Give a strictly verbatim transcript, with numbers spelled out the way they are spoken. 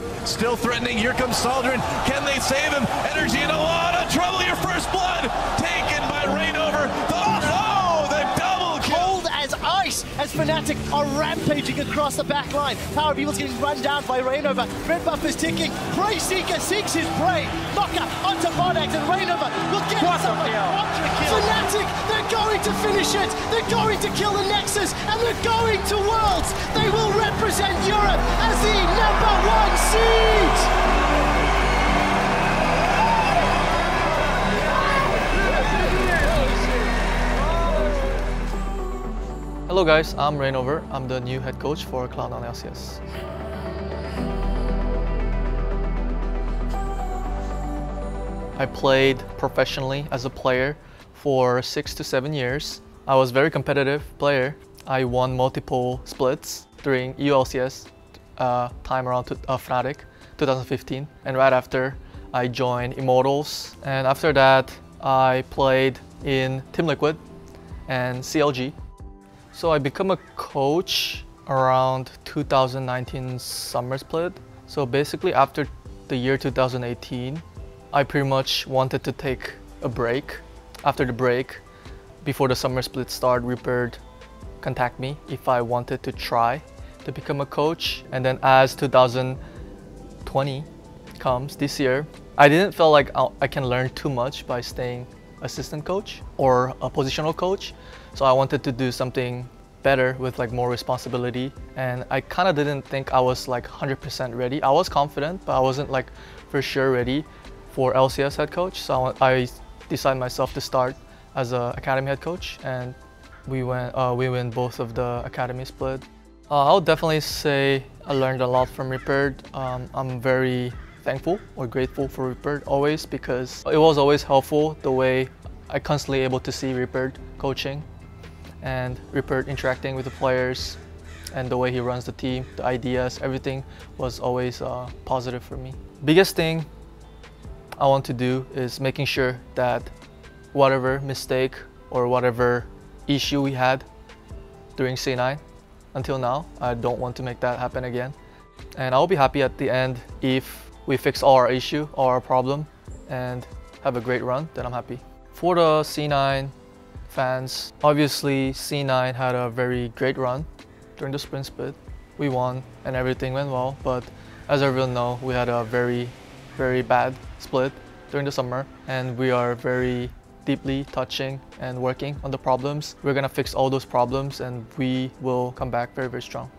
Reignover still threatening. Here comes Saldrin. Can they save him? Energy in a lot of trouble. Your first blood taken by Reignover. Oh, the double kill. Cold as ice as Fnatic are rampaging across the back line. Power of Evil's getting run down by Reignover. Red buff is ticking. Prey Seeker seeks his prey. Knocker onto Bodegs, and Reignover will get himself a kill. Fnatic, they're going to finish it. They're going to kill the Nexus, and they're going to Worlds. They will represent Europe as the number one seed. Hello guys, I'm Reignover. I'm the new head coach for Cloud nine L C S. I played professionally as a player for six to seven years. I was a very competitive player. I won multiple splits during E U L C S uh, time around to, uh, Fnatic twenty fifteen. And right after, I joined Immortals. And after that, I played in Team Liquid and C L G. So I became a coach around two thousand nineteen summer split. So basically after the year two thousand eighteen, I pretty much wanted to take a break. After the break, before the summer split started, Reapered contacted me if I wanted to try to become a coach. And then as two thousand twenty comes this year, I didn't feel like I can learn too much by staying assistant coach or a positional coach. So I wanted to do something better with like more responsibility, and I kind of didn't think I was like one hundred percent ready. I was confident, but I wasn't like for sure ready for L C S head coach. So I decided myself to start as an academy head coach, and we went uh, we win both of the academy split. Uh, I'll definitely say I learned a lot from Reapered. Um, I'm very thankful or grateful for Reapered always, because it was always helpful the way I constantly able to see Reapered coaching and Reapered interacting with the players, and the way he runs the team, the ideas, everything was always uh, positive for me. Biggest thing I want to do is making sure that whatever mistake or whatever issue we had during C nine until now, I don't want to make that happen again. And I'll be happy at the end if we fix all our issue, all our problem, and have a great run, then I'm happy. For the C nine fans, obviously C nine had a very great run during the sprint split. We won and everything went well, but as everyone knows, we had a very, very bad split during the summer, and we are very deeply touching and working on the problems. We're gonna fix all those problems, and we will come back very, very strong.